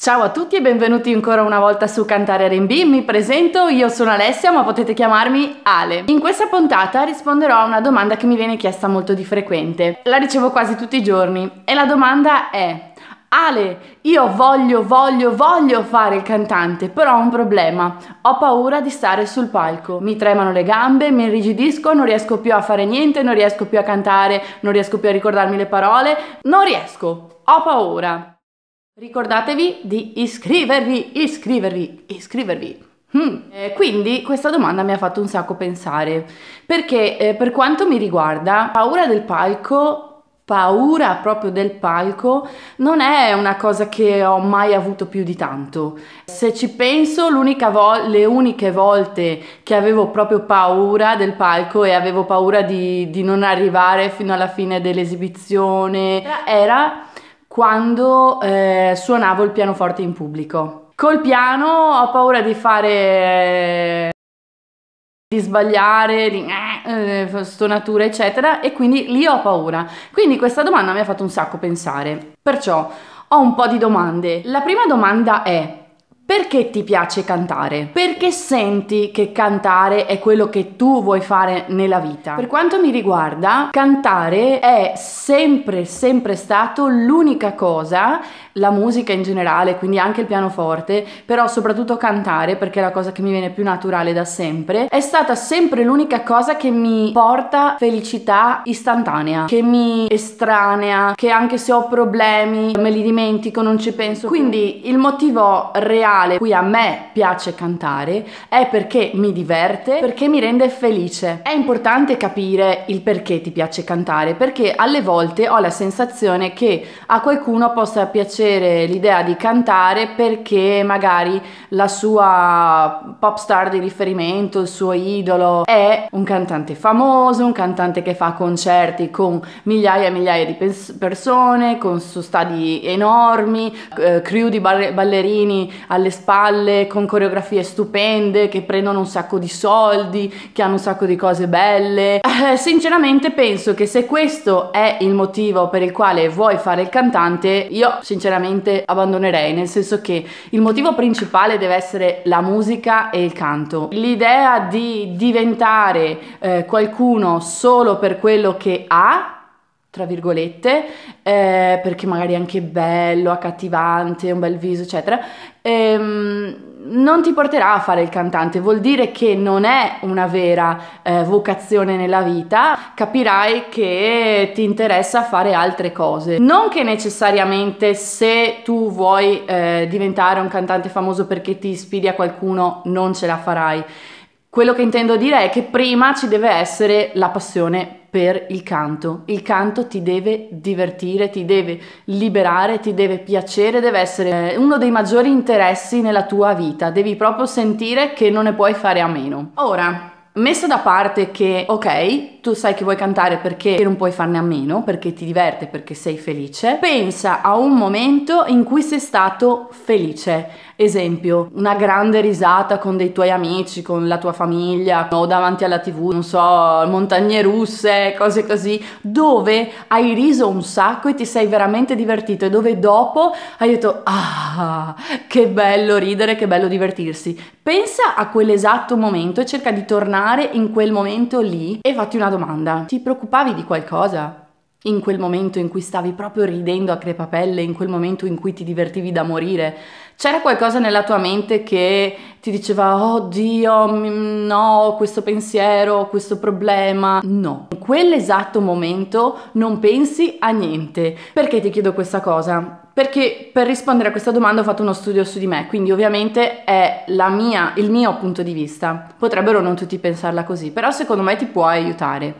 Ciao a tutti e benvenuti ancora una volta su Cantare R&B, mi presento, io sono Alessia ma potete chiamarmi Ale. In questa puntata risponderò a una domanda che mi viene chiesta molto di frequente, la ricevo quasi tutti i giorni e la domanda è: Ale, io voglio fare il cantante, però ho un problema, ho paura di stare sul palco, mi tremano le gambe, mi irrigidisco, non riesco più a fare niente, non riesco più a cantare, non riesco più a ricordarmi le parole, non riesco, ho paura. Ricordatevi di iscrivervi. Quindi questa domanda mi ha fatto un sacco pensare, perché per quanto mi riguarda, paura del palco, paura proprio del palco, non è una cosa che ho mai avuto più di tanto. Se ci penso, le uniche volte che avevo proprio paura del palco e avevo paura di non arrivare fino alla fine dell'esibizione era quando suonavo il pianoforte in pubblico. Col piano ho paura di fare, di sbagliare, di stonature eccetera, e quindi lì ho paura. Quindi questa domanda mi ha fatto un sacco pensare, perciò ho un po' di domande. La prima domanda è: perché ti piace cantare? Perché senti che cantare è quello che tu vuoi fare nella vita? Per quanto mi riguarda, cantare è sempre stato l'unica cosa, la musica in generale, quindi anche il pianoforte, però soprattutto cantare, perché è la cosa che mi viene più naturale da sempre, è stata sempre l'unica cosa che mi porta felicità istantanea, che mi estranea, che anche se ho problemi me li dimentico, non ci penso. Quindi il motivo reale qui a me piace cantare è perché mi diverte, perché mi rende felice. È importante capire il perché ti piace cantare, perché alle volte ho la sensazione che a qualcuno possa piacere l'idea di cantare perché magari la sua pop star di riferimento, il suo idolo è un cantante famoso, un cantante che fa concerti con migliaia e migliaia di persone, con stadi enormi, crew di ballerini alle spalle, con coreografie stupende, che prendono un sacco di soldi, che hanno un sacco di cose belle. Sinceramente penso che se questo è il motivo per il quale vuoi fare il cantante, io sinceramente abbandonerei, nel senso che il motivo principale deve essere la musica e il canto. L'idea di diventare qualcuno solo per quello che ha, tra virgolette, perché magari è anche bello, accattivante, un bel viso eccetera, non ti porterà a fare il cantante, vuol dire che non è una vera vocazione nella vita. Capirai che ti interessa fare altre cose, non che necessariamente se tu vuoi diventare un cantante famoso perché ti ispiri a qualcuno non ce la farai. Quello che intendo dire è che prima ci deve essere la passione per il canto. Il canto ti deve divertire, ti deve liberare, ti deve piacere, deve essere uno dei maggiori interessi nella tua vita, devi proprio sentire che non ne puoi fare a meno. Ora, messo da parte che, ok, tu sai che vuoi cantare perché non puoi farne a meno, perché ti diverte, perché sei felice, pensa a un momento in cui sei stato felice. Esempio, una grande risata con dei tuoi amici, con la tua famiglia, o davanti alla TV, non so, montagne russe, cose così, dove hai riso un sacco e ti sei veramente divertito e dove dopo hai detto: ah, che bello ridere, che bello divertirsi. Pensa a quell'esatto momento e cerca di tornare in quel momento lì e fatti una domanda: ti preoccupavi di qualcosa? In quel momento in cui stavi proprio ridendo a crepapelle, in quel momento in cui ti divertivi da morire, c'era qualcosa nella tua mente che ti diceva: oddio, no, questo pensiero, questo problema? No, in quell'esatto momento non pensi a niente. Perché ti chiedo questa cosa? Perché per rispondere a questa domanda ho fatto uno studio su di me, quindi ovviamente è il mio punto di vista. Potrebbero non tutti pensarla così, però secondo me ti può aiutare.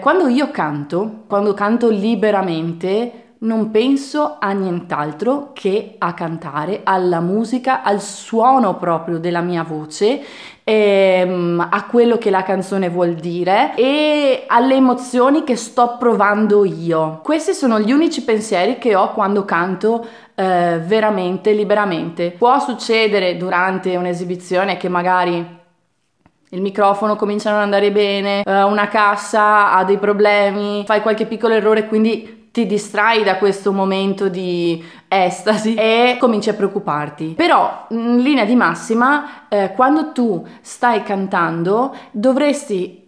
Quando io canto, quando canto liberamente, non penso a nient'altro che a cantare, alla musica, al suono proprio della mia voce, a quello che la canzone vuol dire e alle emozioni che sto provando io. Questi sono gli unici pensieri che ho quando canto veramente, liberamente. Può succedere durante un'esibizione che magari il microfono comincia a non andare bene, una cassa ha dei problemi, fai qualche piccolo errore, quindi ti distrai da questo momento di estasi e cominci a preoccuparti. Però in linea di massima, quando tu stai cantando dovresti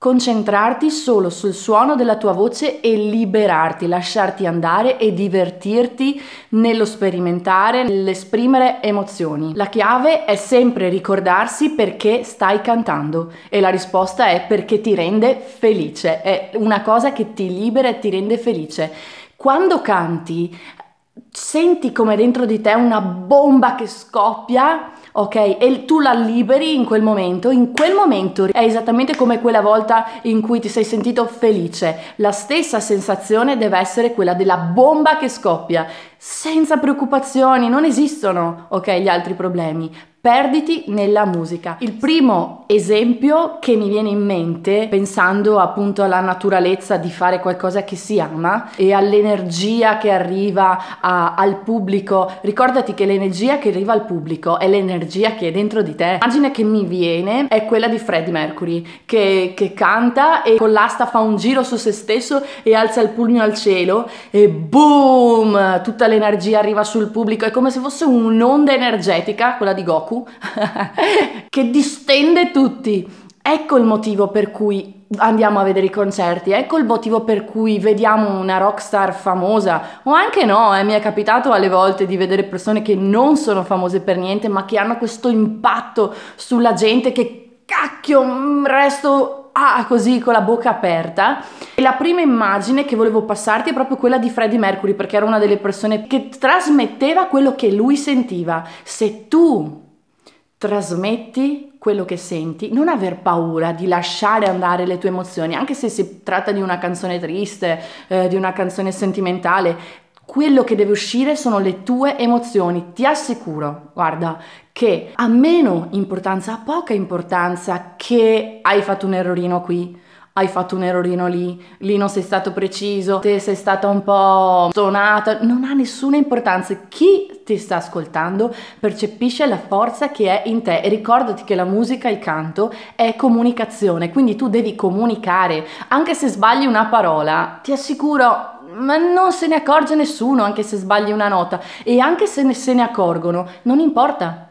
concentrarti solo sul suono della tua voce e liberarti, lasciarti andare e divertirti nello sperimentare, nell'esprimere emozioni. La chiave è sempre ricordarsi perché stai cantando, e la risposta è perché ti rende felice, è una cosa che ti libera e ti rende felice. Quando canti senti come dentro di te una bomba che scoppia, ok? E tu la liberi in quel momento. In quel momento è esattamente come quella volta in cui ti sei sentito felice. La stessa sensazione deve essere quella della bomba che scoppia. Senza preoccupazioni, non esistono, ok, gli altri problemi. Perditi nella musica. Il primo esempio che mi viene in mente, pensando appunto alla naturalezza di fare qualcosa che si ama e all'energia che arriva al pubblico, ricordati che l'energia che arriva al pubblico è l'energia che è dentro di te. L'immagine che mi viene è quella di Freddie Mercury che canta e con l'asta fa un giro su se stesso e alza il pugno al cielo e boom! Tutta l'energia arriva sul pubblico, è come se fosse un'onda energetica, quella di Goku, che distende tutti. Ecco il motivo per cui andiamo a vedere i concerti, ecco il motivo per cui vediamo una rockstar famosa, o anche no, mi è capitato alle volte di vedere persone che non sono famose per niente ma che hanno questo impatto sulla gente che cacchio resto così con la bocca aperta. E la prima immagine che volevo passarti è proprio quella di Freddie Mercury, perché era una delle persone che trasmetteva quello che lui sentiva. Se tu trasmetti quello che senti, non aver paura di lasciare andare le tue emozioni, anche se si tratta di una canzone triste, di una canzone sentimentale. Quello che deve uscire sono le tue emozioni. Ti assicuro, guarda, che ha meno importanza, ha poca importanza che hai fatto un errorino qui, hai fatto un errorino lì, lì non sei stato preciso, te sei stata un po' stonata, non ha nessuna importanza. Chi ti sta ascoltando percepisce la forza che è in te, e ricordati che la musica, il canto è comunicazione, quindi tu devi comunicare. Anche se sbagli una parola, ti assicuro, ma non se ne accorge nessuno, anche se sbagli una nota. E anche se se ne accorgono, non importa.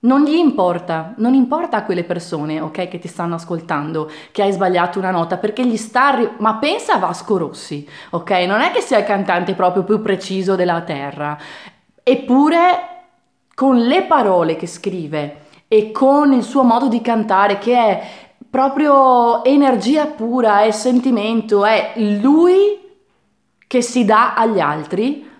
Non gli importa, non importa a quelle persone, ok, che ti stanno ascoltando, che hai sbagliato una nota, perché gli sta... Ma pensa a Vasco Rossi, ok? Non è che sia il cantante proprio più preciso della terra. Eppure, con le parole che scrive e con il suo modo di cantare, che è proprio energia pura, è sentimento, è lui che si dà agli altri,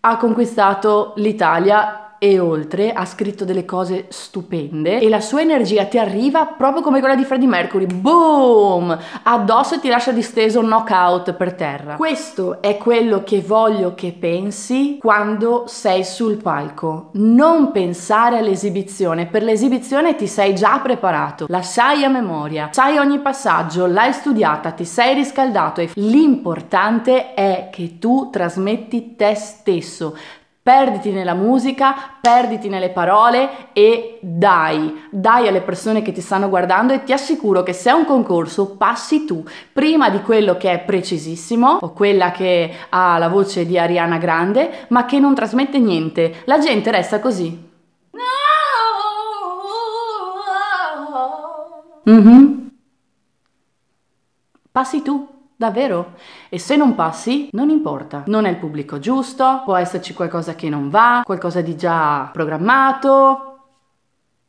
ha conquistato l'Italia e oltre, ha scritto delle cose stupende e la sua energia ti arriva proprio come quella di Freddie Mercury, boom, addosso, e ti lascia disteso knockout per terra. Questo è quello che voglio che pensi quando sei sul palco. Non pensare all'esibizione, per l'esibizione ti sei già preparato, la sai a memoria, sai ogni passaggio, l'hai studiata, ti sei riscaldato. L'importante è che tu trasmetti te stesso. Perditi nella musica, perditi nelle parole e dai alle persone che ti stanno guardando, e ti assicuro che se è un concorso passi tu prima di quello che è precisissimo o quella che ha la voce di Ariana Grande ma che non trasmette niente. La gente resta così. Passi tu. Davvero? E se non passi, non importa. Non è il pubblico giusto, può esserci qualcosa che non va, qualcosa di già programmato,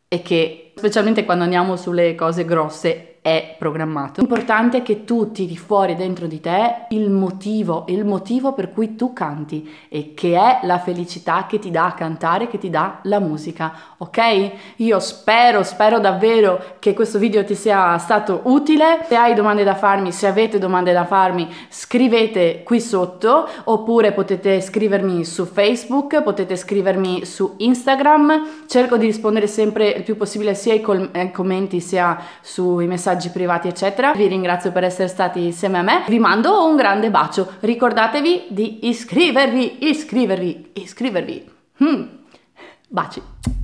e che, specialmente quando andiamo sulle cose grosse, è programmato. L'importante è che tu tiri fuori dentro di te il motivo per cui tu canti, e che è la felicità che ti dà a cantare, che ti dà la musica, ok? Io spero davvero che questo video ti sia stato utile. Se hai domande da farmi, se avete domande da farmi, scrivete qui sotto, oppure potete scrivermi su Facebook, potete scrivermi su Instagram. Cerco di rispondere sempre il più possibile sia ai commenti sia sui messaggi privati eccetera. Vi ringrazio per essere stati insieme a me, vi mando un grande bacio, ricordatevi di iscrivervi, baci.